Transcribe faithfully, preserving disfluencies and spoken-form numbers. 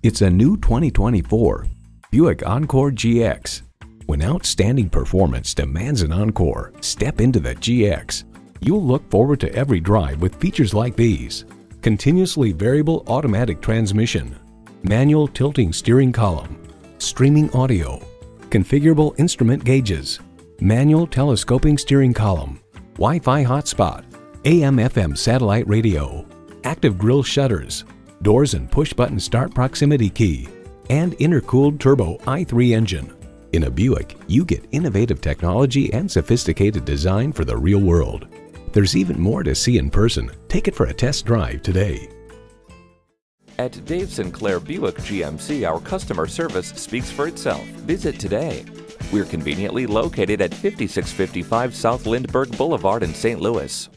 It's a new twenty twenty-four Buick Encore G X. When outstanding performance demands an Encore, step into the G X. You'll look forward to every drive with features like these: continuously variable automatic transmission, manual tilting steering column, streaming audio, configurable instrument gauges, manual telescoping steering column, Wi-Fi hotspot, A M F M satellite radio, active grille shutters, doors and push-button start proximity key, and intercooled turbo I three engine. In a Buick, you get innovative technology and sophisticated design for the real world. There's even more to see in person. Take it for a test drive today. At Dave Sinclair Buick G M C, our customer service speaks for itself. Visit today. We're conveniently located at fifty-six fifty-five South Lindbergh Boulevard in Saint Louis.